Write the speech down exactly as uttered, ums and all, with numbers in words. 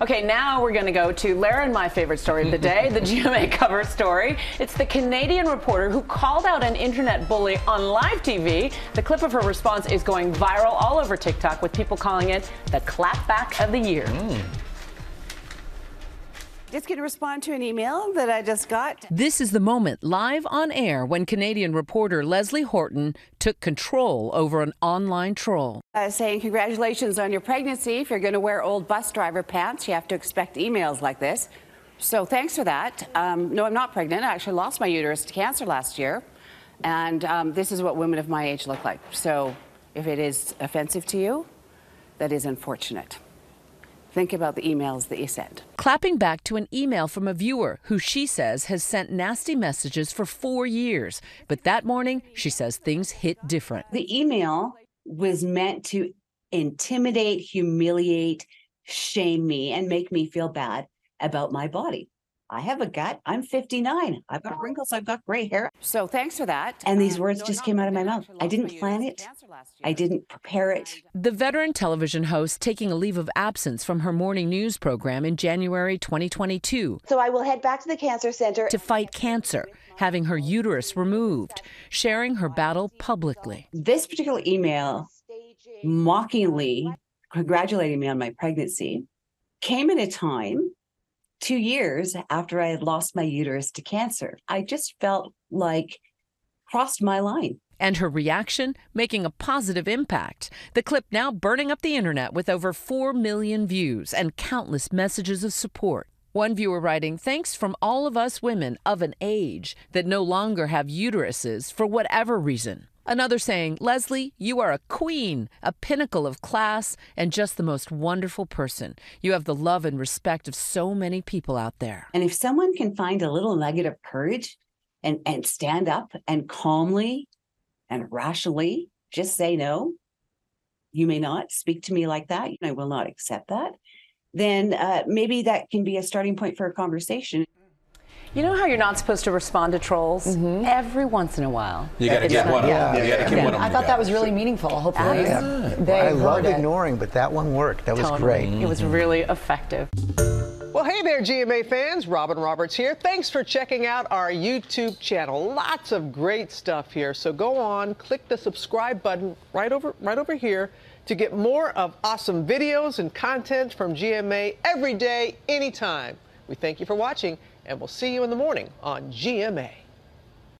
Okay, now we're going to go to Lara and my favorite story of the day, the G M A cover story. It's the Canadian reporter who called out an internet bully on live T V. The clip of her response is going viral all over TikTok, with people calling it the clapback of the year. Mm. Just going to respond to an email that I just got. This is the moment live on air when Canadian reporter Leslie Horton took control over an online troll. Uh, saying congratulations on your pregnancy. If you're going to wear old bus driver pants, you have to expect emails like this. So thanks for that. Um, no, I'm not pregnant. I actually lost my uterus to cancer last year. And um, this is what women of my age look like. So if it is offensive to you, that is unfortunate. Think about the emails that you send. Clapping back to an email from a viewer who she says has sent nasty messages for four years. But that morning, she says things hit different. The email was meant to intimidate, humiliate, shame me, and make me feel bad about my body. I have a gut. I'm fifty-nine. I've got wrinkles. I've got gray hair. So thanks for that. And these words just came out of my mouth. I didn't plan it. I didn't prepare it. The veteran television host taking a leave of absence from her morning news program in January twenty twenty-two. So I will head back to the cancer center to fight cancer, having her uterus removed, sharing her battle publicly. This particular email mockingly congratulating me on my pregnancy came at a time two years after I had lost my uterus to cancer. I just felt like crossed my line. And her reaction making a positive impact. The clip now burning up the internet with over four million views and countless messages of support. One viewer writing, "Thanks from all of us women of an age that no longer have uteruses for whatever reason." Another saying, "Leslie, you are a queen, a pinnacle of class, and just the most wonderful person. You have the love and respect of so many people out there." And if someone can find a little nugget of courage and, and stand up and calmly and rationally just say, "No, you may not speak to me like that. I will not accept that," then uh, maybe that can be a starting point for a conversation. You know how you're not supposed to respond to trolls? Mm-hmm. Every once in a while. You got to get one of them. I thought that was really meaningful. Hopefully, yeah. they I love it. ignoring, but that one worked. That was totally great. Mm-hmm. It was really effective. Well, hey there, G M A fans. Robin Roberts here. Thanks for checking out our YouTube channel. Lots of great stuff here. So go on, click the subscribe button right over, right over here to get more of awesome videos and content from G M A every day, anytime. We thank you for watching, and we'll see you in the morning on G M A.